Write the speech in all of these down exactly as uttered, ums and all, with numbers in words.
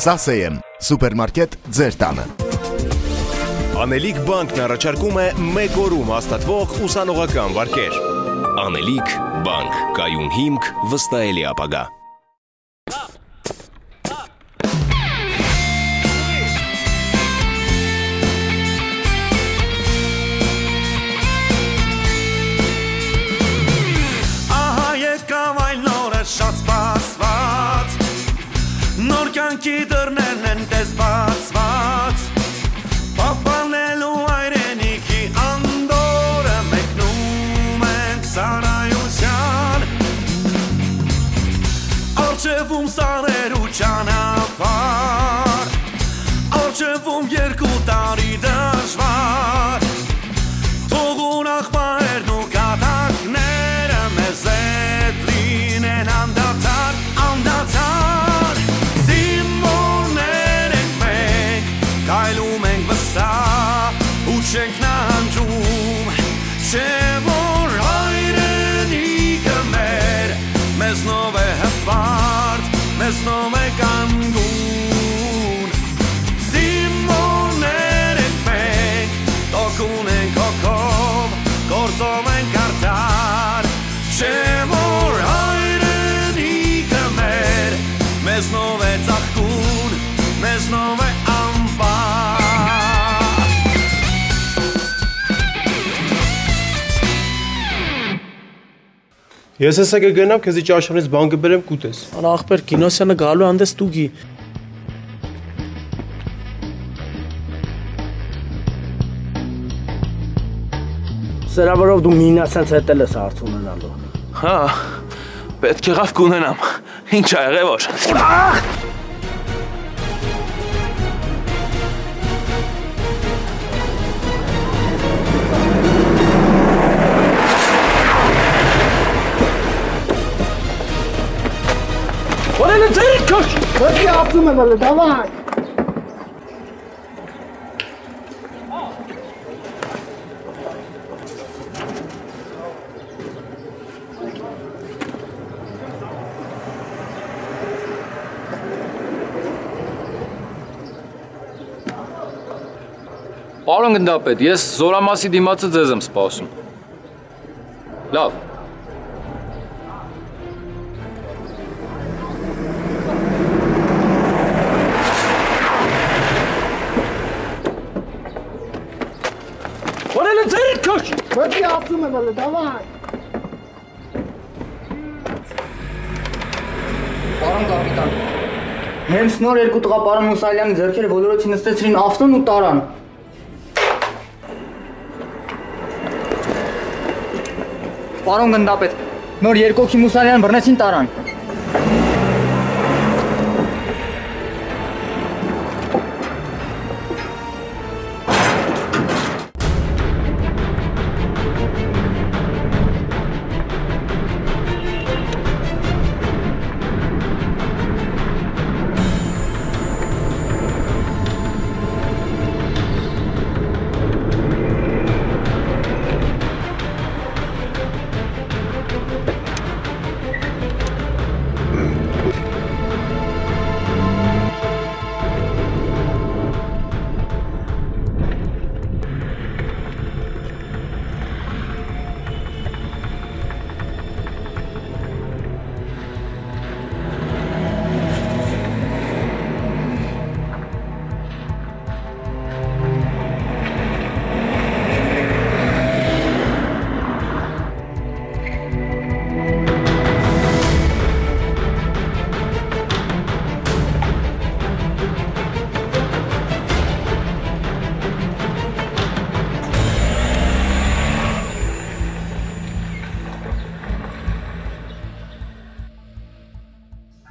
Սասեյեմ, սուպերմարկետ ձեր տանը։ Անելիք բանկն առաջարկում է մեկ օրում հաստատվող ուսանողական վարկեր։ Անելիք բանկ, կայուն հիմք, վստահելի ապագա։ Նորկանքի դրներն են տես բացված, պապանելու այրենիքի անդորը մեկնում ենք սարայության, արջևում սարերու ճանապար, արջևում երկու տարի դժվար, թողուն աղբայրն ու կատակները մեզ էտ լինեն անդատար, անդատար, Չենք նահանջում, չէ որ այրենիքը մեր, մեզ նով է հպարտ, մեզ նով է կանգուն։ Զիմորներ ենք մենք, տոքուն ենք հոգով, գործով ենք արդար, չէ որ այրենիքը մեր, մեզ նով է ծաղկուն, մեզ նով է ամբար։ Ես ես եկը գնամ, կեզ իչ աշանից բանգը բերեմ կուտես։ Արա աղպեր կինոսյանը գալու անդես տուգի։ Սրավորով դու մինասենց հետել ես հարց ունենալու։ Հա, պետք եղավ կունենամ, ինչ այղևոր։ Ահ! Hadi yaptım hemen, davay! Պարոն գնդապետ, ես զորամասի դիմացը ձեզ եմ սպասում։ Լավ։ Hadi yaptım hemen, davay! Պարոն կապիտան, հենց նոր երկու տղա պարոն Մուսալյանի ձեռքերը ոլորոցի նստեցրին ավտոն ու տարան։ Պարոն գնդապետ, նոր երկու հոգի Մուսալյան բռնեցին տարան։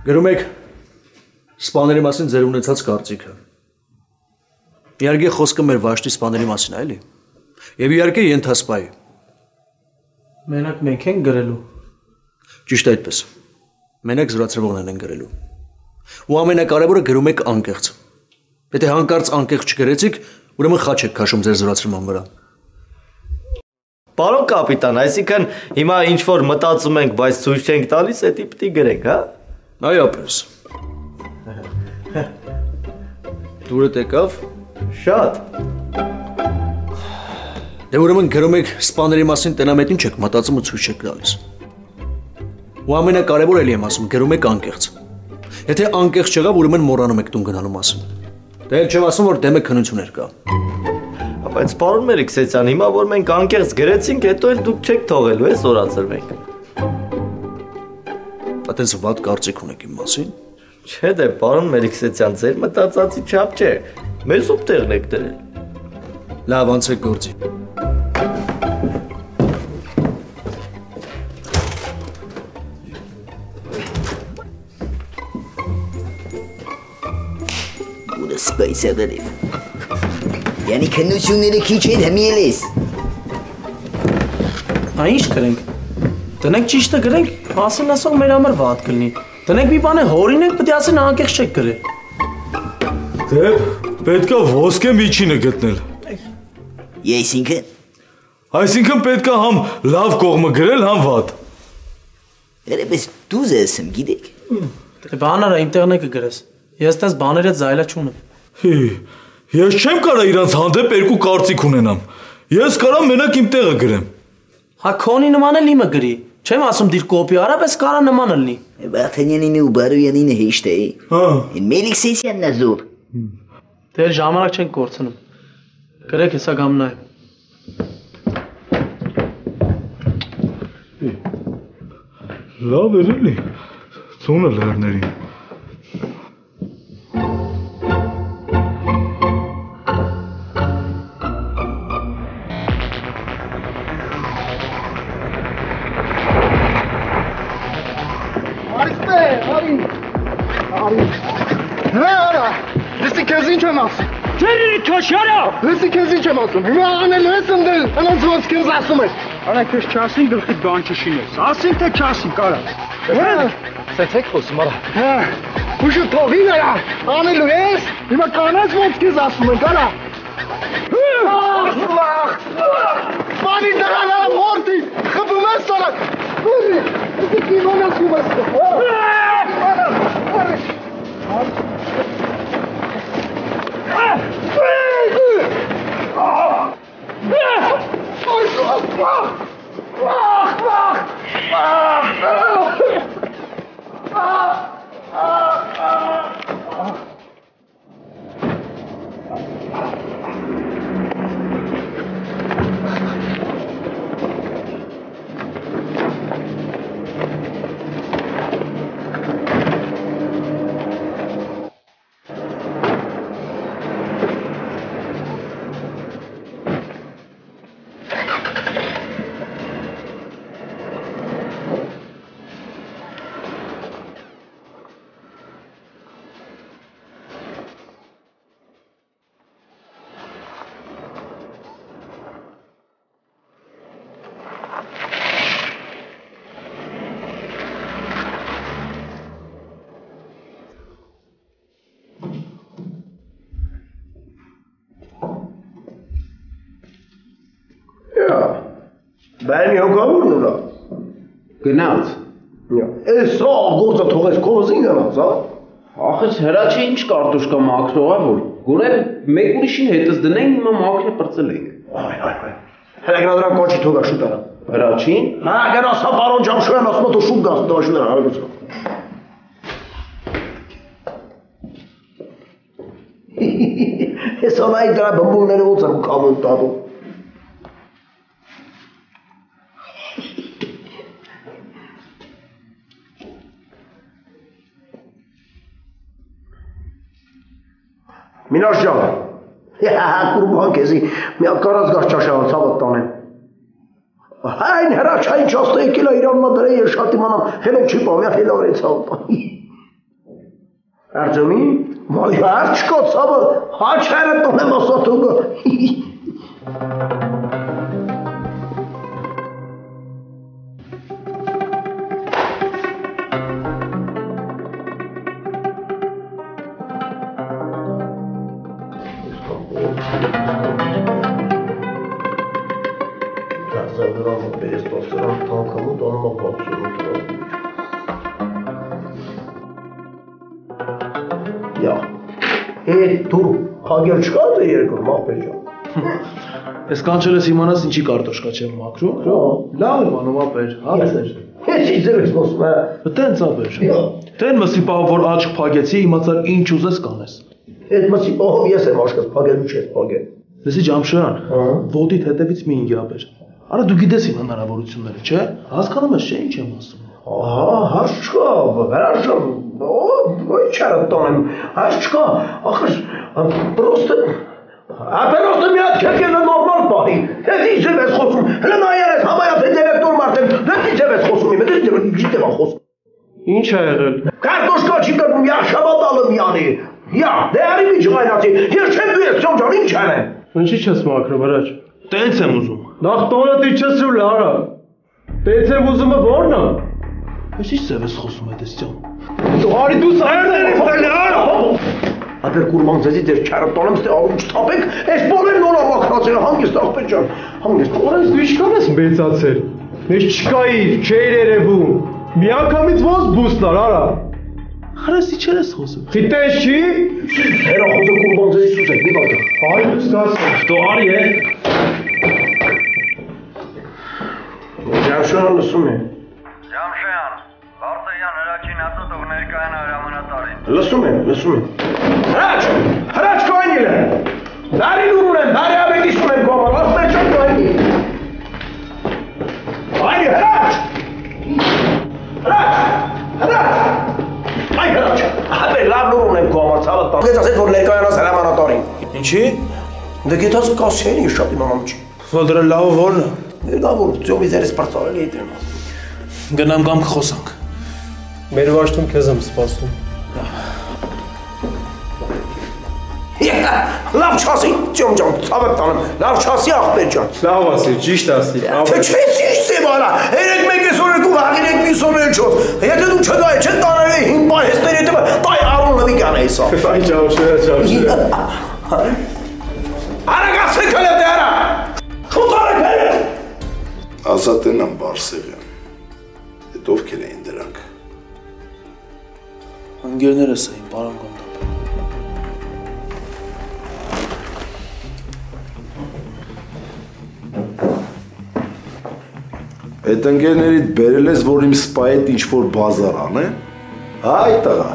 Գրում եք սպաների մասին ձեր ունեցած կարծիքը։ Իհարկե խոսքը մեր վաշտի սպաների մասին է, էլի։ Եվ իհարկե ենթասպայի։ Մենակ մենք ենք գրելու։ Ճիշտ այդպես։ Մենակ զորացրվողներն են գրելու։ Ու ամենակարևորը գրում եք անկեղծ։ Եթե հանկարծ անկեղծ չգրեցիք, ուրեմն խաչ եք քաշում ձեր զորացրման վրա։ Պարոն կապիտան, այսինքն հիմա ինչ որ մտածում ենք, բայց ցույց չենք տալիս, էդի պիտի գրենք, հա։ Այո, պրես։ դուրը տեկավ շատ Դե ուրեմն գրում եք սպաների մասին տնամետին չեք մտածումը ցույց չեք տալիս Ու ամենակարևորը էլի եմ ասում գրում եք անկեղծ Եթե անկեղծ չեղավ ուրեմն մոռանում եք տուն գնալու մասին Դե էլ չեմ ասում որ դեմը քնություններ կա Բայց պարոն Մելիքսեյան հիմա որ մենք անկեղծ գրեցինք հետո էլ դուք չեք թողելու էս օրացրվենք Այդպես վատ կարծիք ունեք իմ մասին Չէ դե պարոն Մելիքսեյան ձեր մտածածի չափ չէ մեզ ու տեղն եք դրել Լավ անցեք գործի Bunu space ederiz Yani kınıçınları hiç edemeyiz. Ay iş kırın. Tanak çiş de kırın. Asıl nasıl meramar vaat kılın. Tanak bir bana horinek bıdiyasın ağak ekşek kırın. De, petka voskem içine gittin. Yeysinkin. Aysinkin petka ham lav korma kırıl ham vaat. Öyle biz düz esim gidik. De bana da imtihanı kırız. Yastaz bana da zayla çunum. Hii. Ես չեմ կարա իրանց հանդեպ երկու կարծիք ունենամ։ Ես կարամ մենակ իմ տեղը գրեմ։ Հա քոնի նման էլ իմը գրի։ Չեմ ասում դիր կոպի արա, բայց կարա նման լինի։ Վաթենյանինը ու Բարոյանինը հիշտ էի։ Հա։ Էն Մելիքսեյանն է զուր։ Դե ժամանակ չեն կորցնում։ Գրեք հեսա գամ նայ։ Լավ էր էլի։ Ծունը լեռներին։ Հեսի քեզ ինչ եմ ասում, հիմա անելու ես ընդել, անոնց ոնց քեզ ասում ես Արա քեզ չասին գրխիտ բան չշինես, ասին թե չասին, կարա Սենց եք խոսում, արա Ուշը թողին արա, անելու ես, հիմա կանաց ոնց քեզ ասում ենք, արա Ախ, ախ, բանի դղան արա մորդի, խպում ես արա Հուրի, ուզի կիվան ասում ես, արա, արա, արա Ben yok olur da. Gnaut. Ya. E sağ gorda toğes kozin gnaut ha. Axı hera çi inç kartuşka maksoğa vor. Gurev mek urishin hetes dnen ima makne prtsel ek. Ay ay ay. Hera gradran koçi toğa şutara. Hera çi? Ha gnosa baron jamşuyan asma to şut gas daşular hargusa. E sonay dra bambulları otsar kamun tadu. Minaj canım. Ya kurban kezi. Ya karaz kaçça şahan sabah tane. Hain hera çayın çastı ikila İran'la dere yaşatı manam. Hele çıpam ya hele oraya sabah. Ercemi? Vay her çıkot sabah. Ha çayret tane masat oldu. E, դուր փագել չկա դե երկու մապեջա։ Էս կանչելես իմանաս ինչի կարտոշկա չեմ մաքրում։ Լավ եմ անում ապեր, հարցեր։ Քեզ իջեր ես խոսում է։ Դտենց ապեր։ Դեն մսի պահով որ աչք փագեցի, իմացար ինչ ուզես կանես։ Այդ մսի պահով ես եմ աչքս փագելու չես փագել։ Դեսի ջամշան, ոդիդ հետևից մի ինգի ապեր։ Արա դու գիտես իմ հնարավորությունները, չէ՞։ Հասկանում ես, չէ՞ ինչ եմ ասում։ Ահա, հաշկով, հրաշով, ոյ չարդ տոնեմ, հաշկով, ախր, պրոստը, ապերոստը միատ կերկերը նորմալ պահի, ես ինչ եմ ես խոսում, հլը նայեր ես համայատ հետևեկտոր մարդեմ, ես ինչ եմ ես խոսում իմ, ես ինչ եմ խոսում։ Ինչ է եղել։ Կարտոշկա չի կրվում, յա շավատալը միանի, յա, դե արի մի չղայնացի, ես չեմ դու ես, ճոմջան, ինչ են է։ Ինչի չես մաքրը, վրաջ։ Տենց եմ ուզում։ Նախ տոնը դի չես ու լարա։ Տենց եմ ուզումը որնա։ Ես ինչ ձև ես խոսում այդ ես ճան։ Դու արի դու սայր դեր ես տել արա։ Ադեր կուրման ձեզի ձեր չարը տոնեմ ստե արում չտապեք, ես բոլեն նորա մակրացել, հանգեստ աղպեր ճան, հանգեստ օրենց դու ինչքան ես մեծացել։ Ես չկայիր, չէր երևում, մի անգամից ոնց բուսնար արա։ Հրես իչեր ես խոսում։ Խիտես չի։ Հերա խոսը կուրման ձեզի սուսեք, մի բակը։ Այ սկաս։ Դու արի է։ Ջամշան լսում է։ Ջամշան, Վարդանյան հրաչին ասոտող ներկայան հրամանատարին։ Լսում է, լսում է։ Հրաչ, հրաչ կոյնիլ է։ Դարի լուր ունեմ, դարի ավետի շուն եմ գոմար, ասնե չոն կոյնիլ։ Այ հրաչ, հրաչ, հրաչ, այ հրաչ, ապե լավ լուր ունեմ գոմար, ծավը տան։ Կեց ասետ, որ ներկայան աս հրամանատարին։ Ինչի? Դե գետաս կասյեն իր շատ իմ ամամջի։ Ոտր լավը որն է։ Հելավոր, ձյով իզերս պարծարել է իտրմաս։ Գնամ գամ կխոսանք։ Մեր վաշտում կեզ եմ սպասում։ Լավ չասի, ձյոմ ճան, ծավետ տանեմ, լավ չասի աղպեր ճան։ Լավ ասի, ճիշտ ասի։ Թե չես ինչ ձև արա, հերեք մեկ ես որ երկում, հագիրեք մի սոր էլ չոս։ Եթե դու չտայի, չեն տանել է հին պար հեստեր հետևը, տայ արուն լվի կան է իսա։ Այ ճավշերը, ճավշերը։ Ազատենան բարսեղյան, էտ ով կել էին դրանք։ Հանգերներ ես էին, պարան կոնդապ։ Այդ ընկերներիտ բերել ես, որ իմ սպայետ ինչ-որ բազարան է, այդ տղա։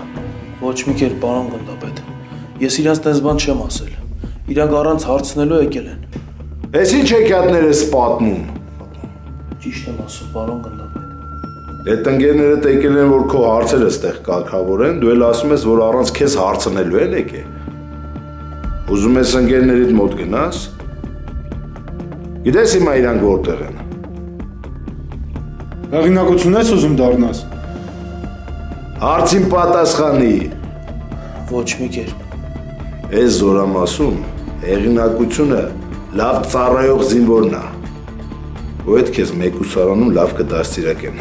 Ոչ մի կեր պարան կոնդապ էտ, ես իրանց տենց բան չեմ ասել, իրանք առանց հարցնելու եկել են։ Ես ինչ եկյատներ ես պատմում։ Իշտ եմ ասում, պարոն գնդապետ։ Այդ ընկերները տեկել են, որ քո հարցերը ստեղ կարգավոր են, դու էլ ասում ես, որ առանց քեզ հարցնելու էլ եք է։ Ուզում ես ընկերներիդ մոտ գնաս։ Գիտես հիմա իրանք որտեղ են։ Հեղինակություն ես ուզում դառնաս։ Հարցին պատասխանի։ Ոչ մի կերպ։ Էս զորամասում հեղինակությունը լավ ծառայող զինվորն է։ Ու էդ կեզ մեկ ուսարանում լավ կդաստիրակ են,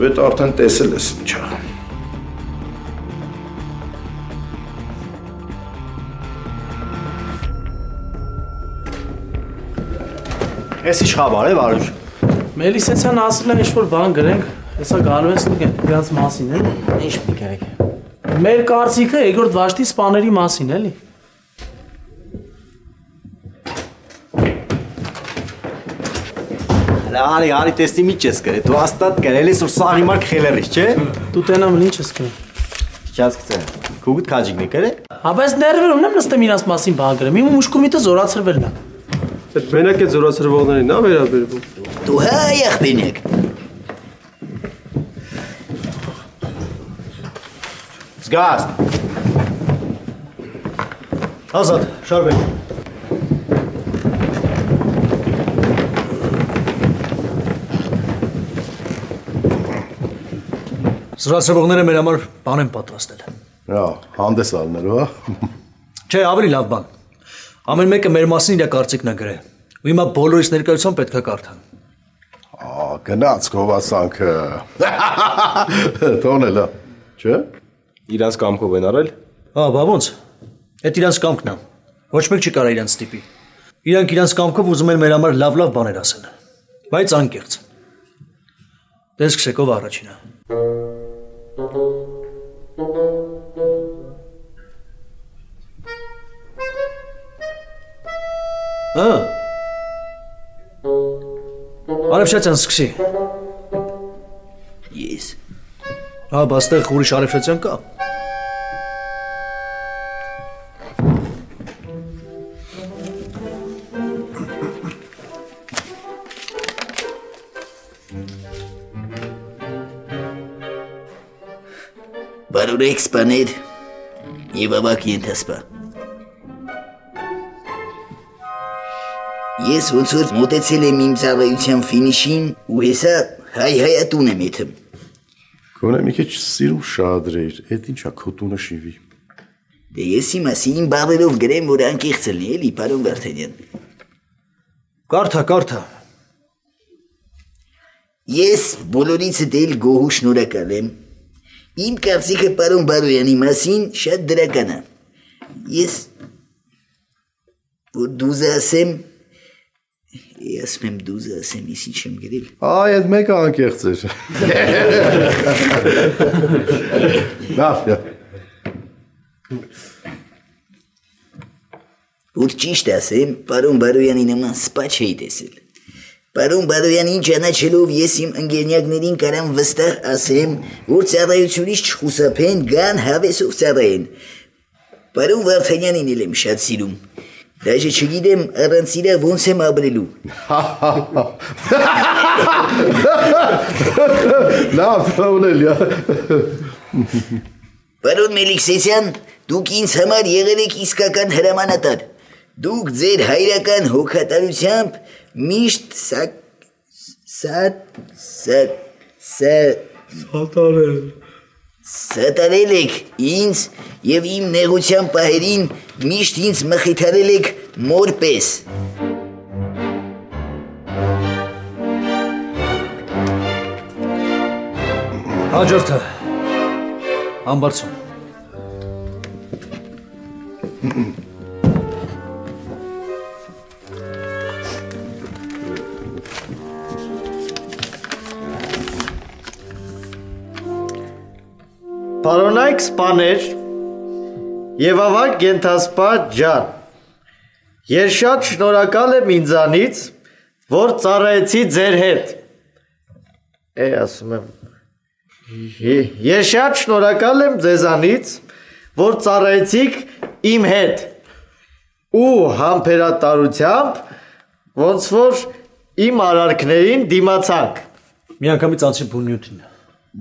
ու էդ արդեն տեսել ես ինչա։ Ես իչ խաբար է վարուր։ Մելի սեցյան ասրել են ինչ-որ բան գրենք, եսա գալու ես նուք են իրանց մասին էլ, ինչ պիկերեք է։ Մեր կարծիքը եգորդ վաշտի սպաների մասին էլի։ Արի, արի, տեսնի միջ ես կրել, դու աստատ կրել ես, որ սաղի մար կխելերիս, չէ? Դու տենամ լինչ ես կրել։ Չաց կծել, կուգուտ կաջիկն է կրել։ Հաբայց ներվերում նեմ նստեմ իրաս մասին բաղագրեմ, իմ ուշկումիտը զորացրվել նա։ Այդ մենակ է զորացրվողների նա վերաբերվում։ Դու հայ եղբին եք։ Զգաստ։ Ազատ, շարվեք։ Զրացրվողները մեր համար բան են պատրաստել։ Հա, հանդես ալներու, հա։ Չէ, ավելի լավ բան։ Ամեն մեկը մեր մասին իրա կարծիքն է գրել։ Ու հիմա բոլորիս ներկայությամբ պետք է կարդան։ Ա, գնաց գովասանքը։ Տոնելա, չէ՞։ Իրանց կամքով են արել։ Հա, բա ոնց։ Էդ իրանց կամքն է։ Ոչ մեկ չի կարա իրանց տիպի։ Իրանք իրանց կամքով ուզում են մեր համար լավ-լավ բաներ ասեն։ Բայց անկեղծ։ Տեսք շեկով առաջինը։ Thank you. 어. Arapşacan sıkışı. Yes. Ha bastı kuruş Arapşacan ka. Barurek spaned. Yevavak yentaspa. Ես ոնց որ մտածել եմ իմ ծավալության ֆինիշին ու հեսա հայ հայատուն եմ եթեմ։ Գոնե մի քիչ սիրուն շադրեր, այդ ինչա քոտունը շիվի։ Դե ես իմասին բավերով գրեմ որ անկեղծ լինի էլի, պարոն Վարդանյան։ Կարթա, կարթա։ Ես բոլորից դել գոհ ու շնորհակալ եմ։ Իմ կարծիքը պարոն Բարոյանի մասին շատ դրական է։ Ես որ դուզ ասեմ Ես մեմ դուզը ասեմ, ես ինչ եմ գրել։ Այ այդ մեկը անկեղծ էր։ Լավ։ Որ ճիշտ ասեմ, պարոն Բարոյանի նման սպա չէի տեսել։ Պարոն Բարոյանին ճանաչելով ես իմ ընկերներին կարամ վստահ ասեմ, որ ծառայությունից չխուսափեն, գան հավեսով ծառայեն։ Պարոն Վարդանյանին էլ եմ շատ սիրում։ Դաժե չգիտեմ առանց իրա ոնց եմ ապրելու։ Լավ, ունել յա։ Պարոն Մելիքսեյան, դուք ինձ համար եղել եք իսկական հրամանատար։ Դուք ձեր հայրական հոգատարությամբ միշտ սա սա սա սա սատարել։ Սատարել եք ինձ եւ իմ նեղության պահերին միշտ ինձ մխիթարել եք մորպես։ Հաջորդը ամբարձում։ Paronayk spaner, Yevavak Gentaspa Jan. Ես շատ շնորհակալ եմ ինձանից, որ ծառայեցի ձեր հետ։ Է, ասում եմ։ Ես շատ շնորհակալ եմ ձեզանից, որ ծառայեցիք իմ հետ։ Ու համբերատարությամբ, ոնց որ իմ արարքներին դիմացանք։ Մի անգամից անցի Բունյութին։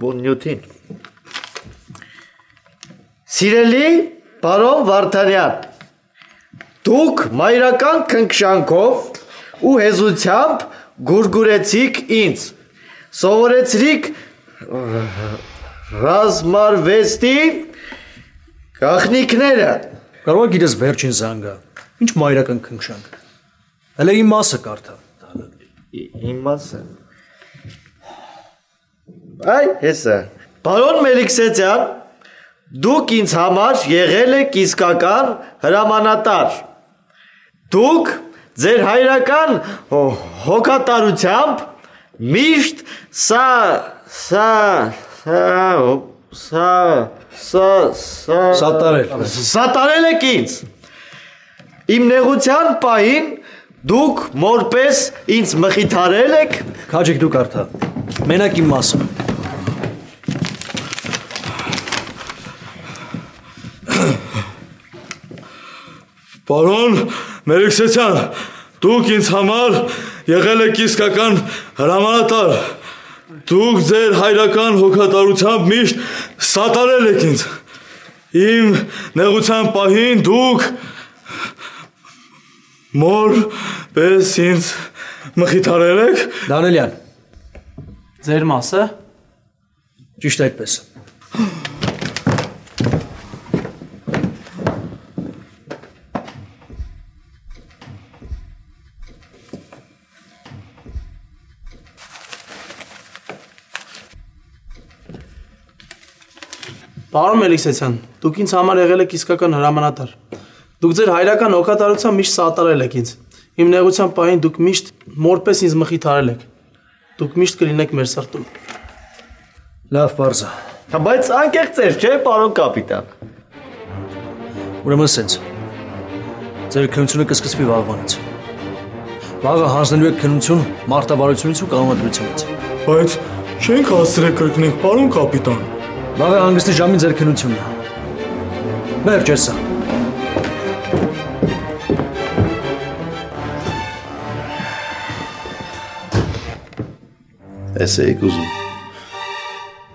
Բունյութին։ Սիրելի պարոն Վարդանյան, դուք մայրական քնքշանքով ու հեզությամբ գուրգուրեցիք ինձ, սովորեցրիք ռազմարվեստի գաղտնիքները։ Կարող եք իրենց վերջին զանգը, ինչ մայրական քնքշանք։ Հələ իմ մասը կարդա։ Իմ մասը։ Այ, հեսա։ Պարոն Մելիքսեյան, Դուք ինձ համար եղել եք իսկական հրամանատար։ Դուք ձեր հայրական հոգատարությամբ միշտ սա սա սա սա սատարել սատարել եք ինձ։ Իմ նեղության պահին դուք մորպես ինձ մխիթարել եք։ Քաջեք դուք արդա։ Մենակ իմ մասը։ Պարոն Մելիքսեյան, դուք ինձ համար եղել եք իսկական հրամանատար։ Դուք ձեր հայրական հոգատարությամբ միշտ սատարել եք ինձ։ Իմ նեղության պահին դուք մորպես ինձ մխիթարել եք։ Դանելյան, ձեր մասը ճիշտ այդպես է։ Պարոն Մելիքսեյան, դուք ինձ համար եղել եք իսկական հրամանատար։ Դուք ձեր հայրական հոգատարությամբ միշտ սատարել եք ինձ։ Իմ նեղության պահին դուք միշտ մորպես ինձ մխիթարել եք։ Դուք միշտ կլինեք մեր սրտում։ Լավ, բարձր։ Բայց անկեղծ էր, չէ՞, պարոն կապիտան։ Ուրեմն, սենց։ Ձեր քննությունը կսկսվի վաղվանից։ Բաղը հանձնելու եք քննություն մարտավարությունից ու կանոնադրությունից։ Բայց չենք հասցրեք կրկնենք, պարոն կապիտան։ Բաղը հանգստի ժամին ձեր քննությունն է։ Վերջ է սա։ Էսեիք ուզում։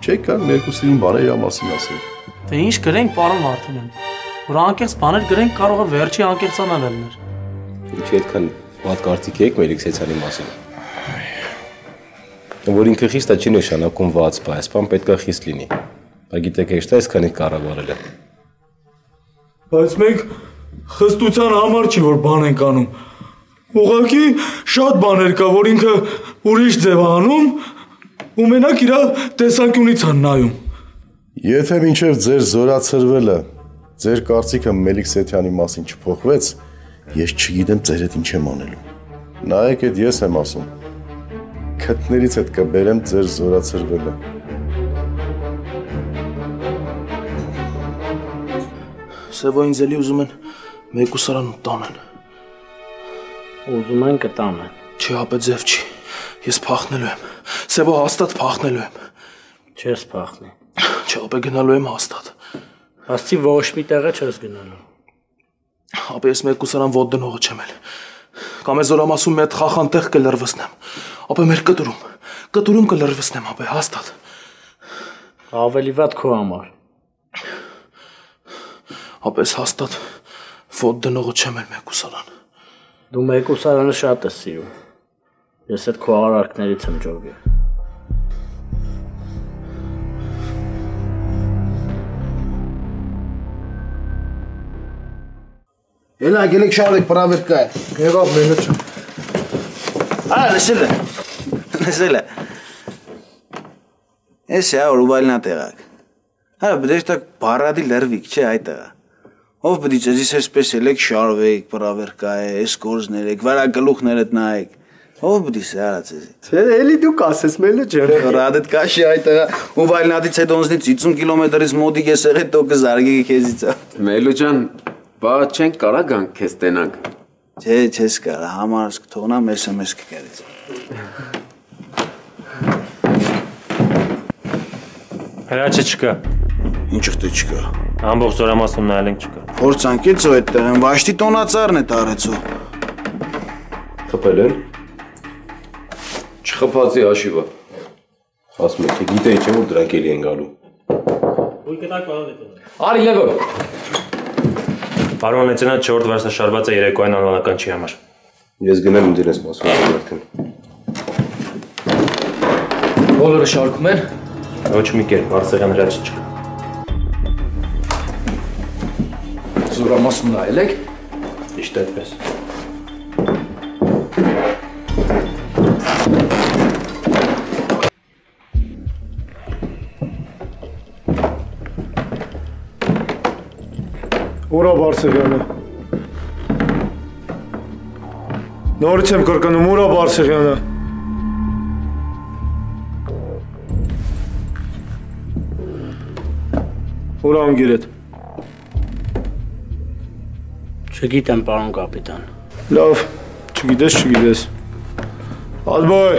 Չեք կարող երկուսին բաների մասին ասել։ Դե ինչ գրենք պարոն Վարդանյան։ Որ անկեղծ բաներ գրենք կարող է վերջի անկեղծանալ լիներ։ Ինչ այդքան ված կարծիք եք Մելիք Սեցյանի մասին։ Որ ինքը խիստ է չի նշանակում ված բա, այս բան պետք է խիստ լինի։ Բա գիտեք էշտ այսքան է կառավարելը։ Բայց մենք խստության համար չի որ բան ենք անում։ Ուղղակի շատ բաներ կա, որ ինքը ուրիշ ձև է անում, ու մենակ իրա տեսանկյունից են նայում։ Եթե մինչև ձեր զորացրվելը, ձեր կարծիքը Մելիք Սեթյանի մասին չփոխվեց, ես չգիտեմ ձեր հետ ինչ եմ անելու։ Նայեք, այդ ես եմ ասում։ Քթներից հետ կբերեմ ձեր զորացրվելը։ Սևո ինձ էլի ուզում են մեկուսարան տանեն։ Ուզում են կտանը։ Չի ապե ձև չի, ես փախնելու եմ, Սևո հաստատ փախնելու եմ։ Չես փախնի։ Չի ապե գնալու եմ հաստատ։ Հաստի ոչ մի տեղը չես գնալու։ Ապե ես մեկ կուսարան ոտ դնողը չեմ էլ, կամ ես զորամասում մետ խախան տեղ կլրվսնեմ, ապե մեր կտրում, կտրում կլրվսնեմ ապե, հաստատ։ Ավելի վատ քո համար։ Ապե ես հաստատ ոտ դնողը չեմ էլ մեկ կուսարան։ Դու մեկուսարանը շատ ես սիրում, ես այդ քո արարքներից եմ ջողել։ Էլա գելեք շարեք պրավերկա է։ Հեղավ մենը չում։ Ա, նսել է, նսել է։ Ես է որ ուվայլնա տեղակ։ Հա, բդեշտակ բարադի լրվիկ չէ այդ տեղա։ Ով բդից էզիս էսպես էլեք շարվեք, պրավերկա է, էս կորզներեք, վարակլուխներըտ նայեք, ով բդից է առած էզի։ Չէ, էլի դուք ասես մելը չեմ։ Հրադետ կաշի այտեղա, ու վայլնատից հետ ոնձնից հիսուն կիլոմետրից մոտիկ ես էղ է տոքը զարգեքի քեզից է։ Մելու ճան, բա չենք կարա գանք քեզ տենանք։ Չէ, չես կարա, համարս կթողնամ, ես եմ ես կկերից։ Հրաչը չկա։ Ինչը թե չկա։ Ամբողջ զորամասում նայելենք չկա։ Փորձանքից ու այդտեղ են վաշտի տոնածառն է տարեցու։ Խփել են։ Չխփածի հաշիվը։ Ասում եք, գիտեի չէ որ դրանք էլի են գալու։ Ո՞ւր կտակ բանը դեպի։ Արի լևը։ Պարոն Նեցյանը չորրորդ վարշնաշարված է երեկոյան անվանական չի համար։ Ես գնեմ ինձ իրենց մասում արդեն։ Բոլորը շարքում են։ Ոչ մի կերպ, Արսեղյան հրաչը չկա։ Զորամասում նայել եք։ Իշտ այդպես։ Ուրա Բարսեղյանը։ Նորից եմ կրկնում, ուրա Բարսեղյանը։ Ուրա անգիրետ։ Չգիտեմ, պարոն կապիտան։ Լավ, չգիտես, չգիտես։ Ազբոյ։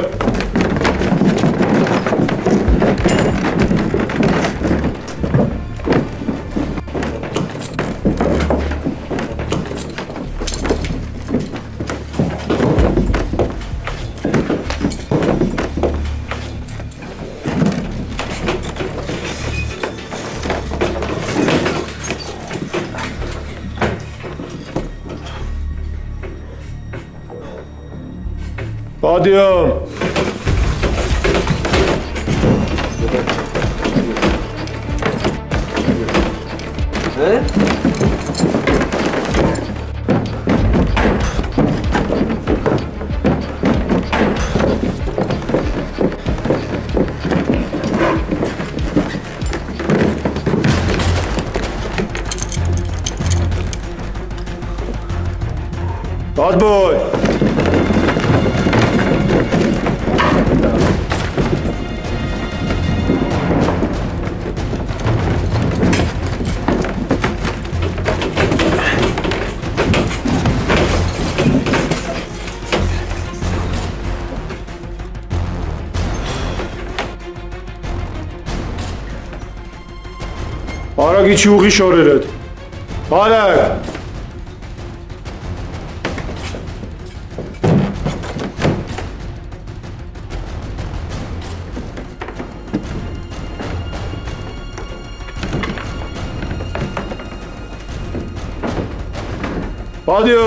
Падъем! Е? Отбой! Barak hiç yok iş arayın. Barak! Hadi!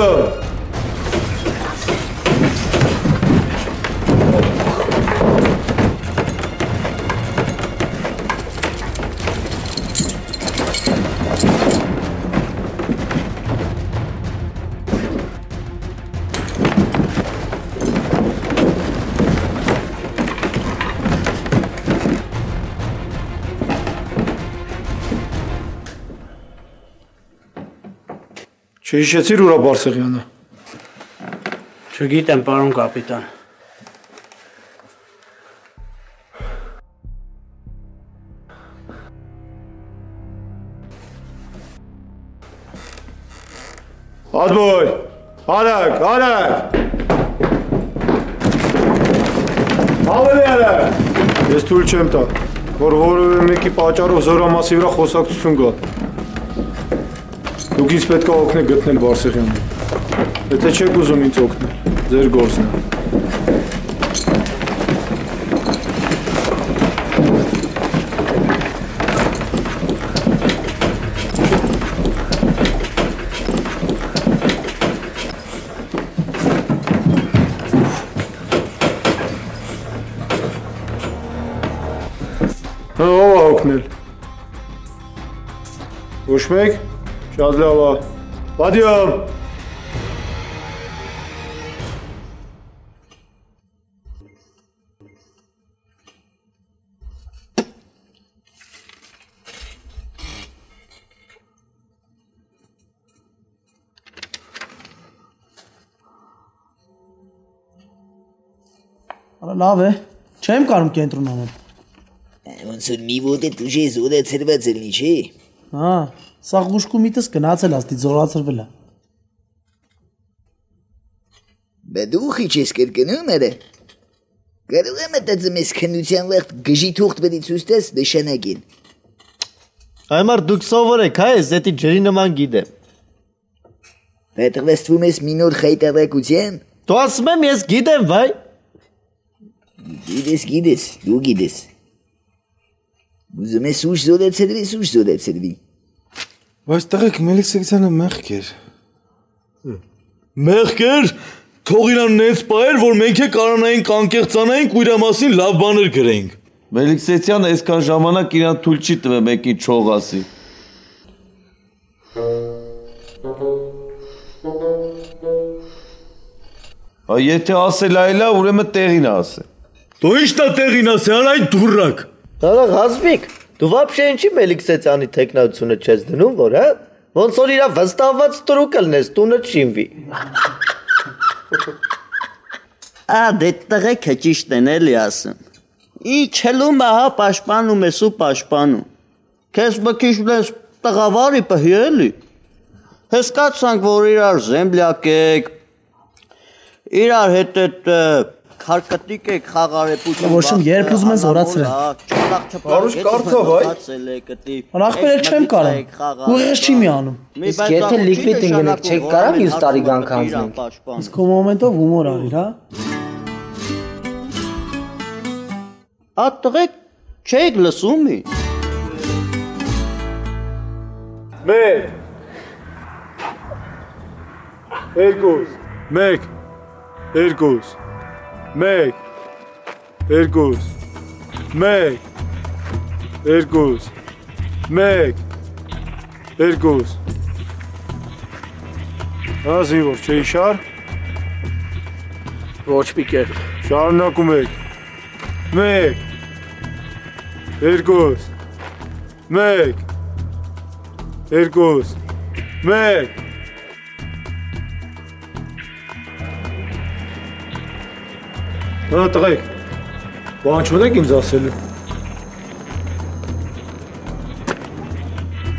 Çeşitli ura barsak yana. Çekil temparım kapitan. Hadi boy. Harak, harak. Hadi harak. Destul çemta. Korhorumdaki paçarov zoraması ura xosak tutsunga. Ուգից պետք է օգնել գտնել Բարսեղյանին։ Եթե չեք ուզում ինձ օգնել, ձեր գործն է։ Հա, ո՞վ է օգնել։ Ոչ մեկ։ Şadlava. Vadyom. Ara lave. Çem karım kentrunamam. Ոնց նիվոդե դուժե զոդե ծրված լինի, չի։ Հա։ Սաղ ուշկու միտս գնացել աստի զորացրվել է։ Բե դու քիչ ես կերկնում էլե։ Կարող եմ մտածեմ ես քնության վաղ գժի թուղթ բերի ցույցտես նշանակին։ Այմար դուք սովոր եք, հա ես դեթի ջրի նման գիտեմ։ Հետվեստվում ես մինոր խայտարակության։ Դու ասում եմ ես գիտեմ, վայ։ Գիտես, գիտես, դու գիտես։ Ուզում ես ուշ զոդեցրվի, ուշ զոդեցրվի։ Բայց տղեկ Մելիք Սեգյանը մեղք էր։ Մեղք էր։ Թող իրան նենց պահեր, որ մենք է կարանային կանկեղծանային ու իրա մասին լավ բաներ գրենք։ Մելիք Սեգյանը այսքան ժամանակ իրան թույլ չի տվել մեկին չող ասի։ Այ եթե ասել այլա, ուրեմն տեղին ասե։ Դու ի՞նչն է տեղին ասի, հա այդ դուրակ։ Դարակ Հազմիկ։ Դու վաբշե ինչի Մելիք Սեգյանի տեխնացությունը չես դնում, որ հա ոնց որ իրա վստահված տրուկելն ես տունը չինվի։ Ա դե տղեքը ճիշտ են էլի ասում։ Իջելում է հա պաշտպանում ես ու պաշտպանում։ Քեզ մքիշն ես տղավարի պահի էլի։ Հսկացանք որ իրար զեմլյակ եք։ Իրար հետ այդ Քարկտիկ եք խաղարեփություն։ Ոչմ երբ ուզում ես զորացրել։ Բարուշ կարթով այ։ Ախպերել չեմ կարող։ Ուղիղ չի միանում։ Իսկ եթե լիկվիդինգ ենք չեք կարող յուս տարի գանք անցնենք։ Իսկ քո մոմենտով հումոր արիր, հա։ Այդ տղեկ չեք լսում։ մեկ երկուս մեկ երկուս Մեկ, երկուս, մեկ, երկուս, մեկ, երկուս, ազի որ չէի շար, ոչ մի կերպ, շարունակում եք, մեկ, երկուս, մեկ, երկուս, մեկ, Հա տղեկ, բան չունեք ինձ ասելու։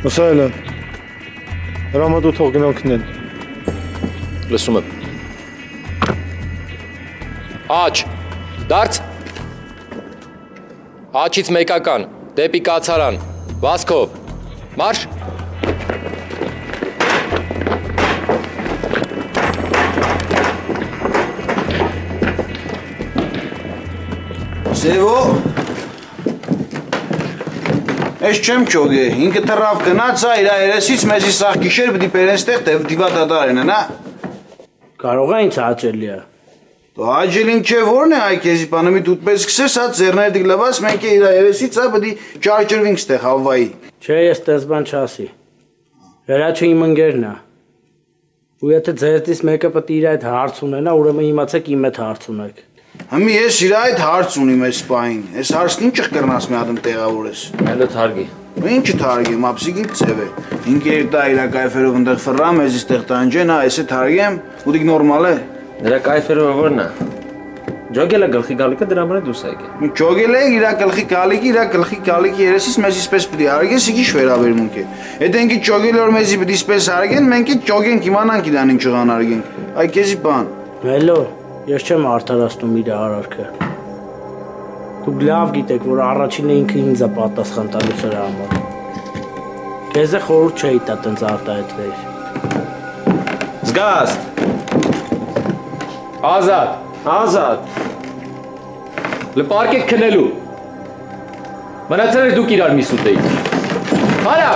Ասայել են, հրամատու թող գնանքն են։ Լսում եմ։ Աջ, դարձ։ Աջից մեկական, դեպի կացարան, վասքով, Marş! Sevo! Eş çem çoğge, inki tarafı natsa ilerisi içmesi sağ kişer bir diperestek de diva tadarına na. Karoga ince açılıyor. Da acilin çe var ne herkesi panamı tutmaz kısa saat zerner diklabas mı ki ilerisi içsa badi charger wings de havai. Çe istesban çasi. Her açı imanger na. Bu ya te zertis meka patiray harçunay na uğrama imatsa kıymet harçunak. Hami ye sirayet harçuni mespain. Es harçnin çıkarnas mı adam teğavures? Ne targi? Minçi targi mapsi gitseve. İnki erdayla kayferovunda ferram ez istehtanje na ese targem. Bu dik normale. Nera kayferova vorna. Jogela galxi galika dramana dusayge. Mi jogela ira galxi galiki ira galxi galiki eresis mezi spes pidi arge sigiş veravermun ke. Edenki jogela or mezi pidi spes argen menki jogen kimanan kidan inçi gan argen. Ay kezi ban. Hello. Ես չեմ արդարացնում իր արարքը։ Դուք լավ գիտեք, որ առաջինը ինքը ինձ է պատասխան տալու սրա համար։ Քեզ է խորհուրդ չէի տա տենց արտահայտվեր։ Զգաս։ Ազատ, ազատ։ Լպարկեք քնելու։ Մնացել էր դուք իրար մի սուտեիք։ Հարա։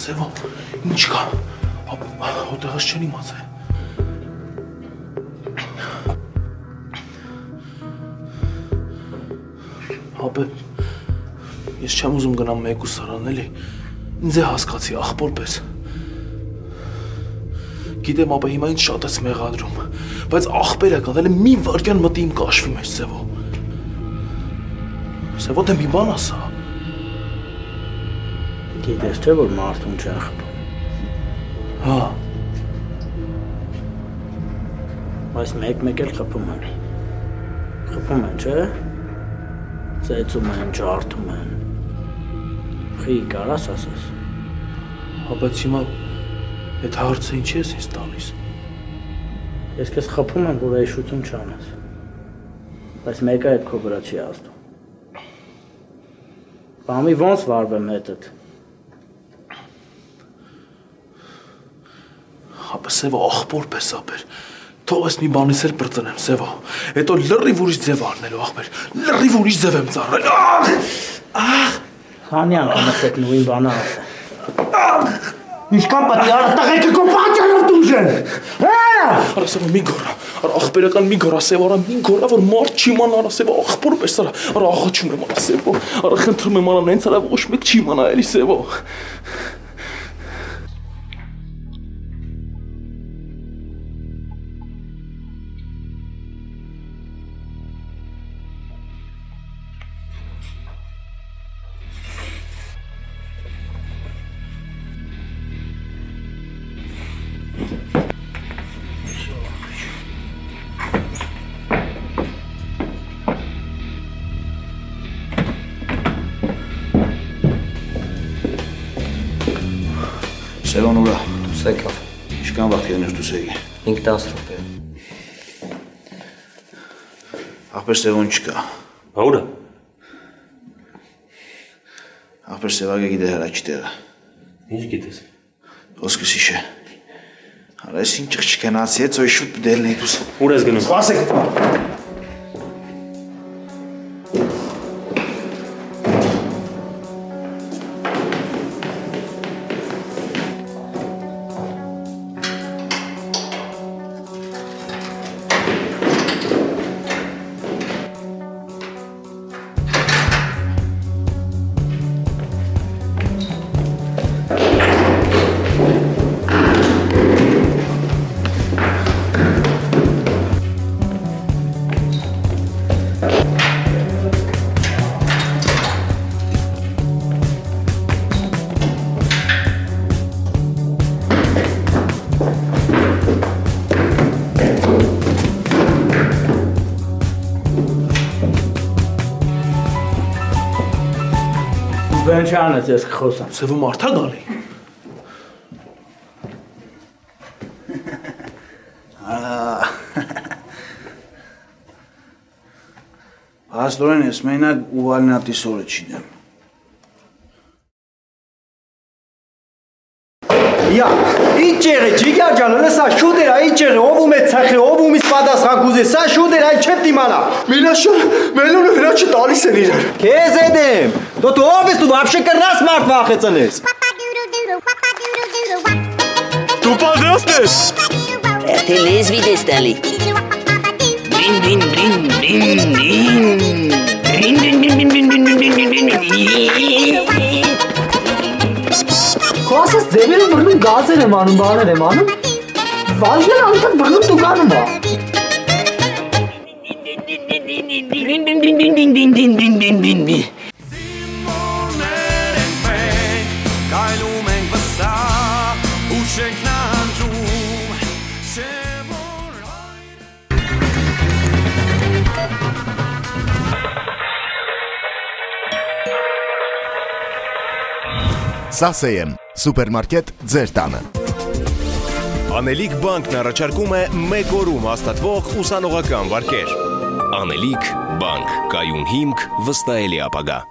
Sevo, niçka? O da hiç çenimaz. Abi, ես չեմ ուզում գնամ մեկ ու սարան էլի, ինձ է հասկացի, աղբորպես։ Գիտեմ, ապա հիմա ինձ շատ ես մեղադրում, բայց աղբերը կավել է մի վարյան մտի իմ կաշվում ես, Սևո։ Սևո, դե մի բան ասա։ Գիտես թե, որ մարդուն չեն խփում։ Հա։ Բայց մեկ-մեկ էլ խփում են։ Խփում են, չէ՞։ Ծեծում են, ջարդում են։ Խի կարաս ասես։ Հա, բայց հիմա այդ հարցը ինչի՞ ես ինձ տալիս։ Ես քեզ խփում եմ, որ հեշտություն չանաս։ Բայց մեկը այդ քո վրա չի ազդում։ Բամի ոնց վարվեմ հետդ։ Հապա Սևա, աղբորպես ապեր։ Թող ես մի բանից էլ բրծնեմ, Սևա։ Հետո լրիվ ուրիշ ձև առնելու աղբեր։ Լրիվ ուրիշ ձև եմ ծառել։ Ահ, Հանյան կնստեք նույն բանը ասեմ։ Ինչքան պատի արա տղեկը քո պատճառով դուժեն։ Հա։ Արա Սևա, մի գորա։ Արա աղբերական մի գորա, Սևա, արա մի գորա, որ մարդ չի իմանա, արա Սևա, աղբորպես արա։ Արա աղաչում եմ, արա Սևա։ Արա խնդրում եմ, արա նենց արա ոչ մեկ չի իմանա էլի, Սևա։ Սևան ուրա, դուս եկավ։ Ինչքան վաղ եղներ դուս եկի։ Ինք տասն րոպե։ Ախպեր Սևան չկա։ Բա ուրա։ Ախպեր Սևակը գիտե հրաչի տեղը։ Ինչ գիտես։ Ոսկս իշե։ Արա ես ինչ չկնացի հետ, ոյ շուտ դելնեի դուս։ Ուր ես գնում։ Սպասեք։ Venčarne tě zkouším. Se v Marta dali. Pastoren jsme jinak uvalili na ty solečíde. Ya, içeri ciğer canlı sa şu dera içeri ovume çakır ovumis padas hankuze sa şu dera çepti mana. Milaşo, melunu hiraçı dali senir. Kezedim. Do tu ovis tu vapşe karnas mart vaxetsanes. Tu padrastes. Erteles vides dali. Din din din din din. Din din din din din din din din. Kosas zemine burnun gaze remanum bağına remanum. Valgen altan burnun tuganum bağ. Din din din din din din din din din din din. Սասեյեն, սուպերմարկետ ձեր տանը։ Անելիք բանկն առաջարկում է մեկ օրում հաստատվող ուսանողական վարկեր։ Անելիք բանկ, կայուն հիմք, վստահելի ապագա։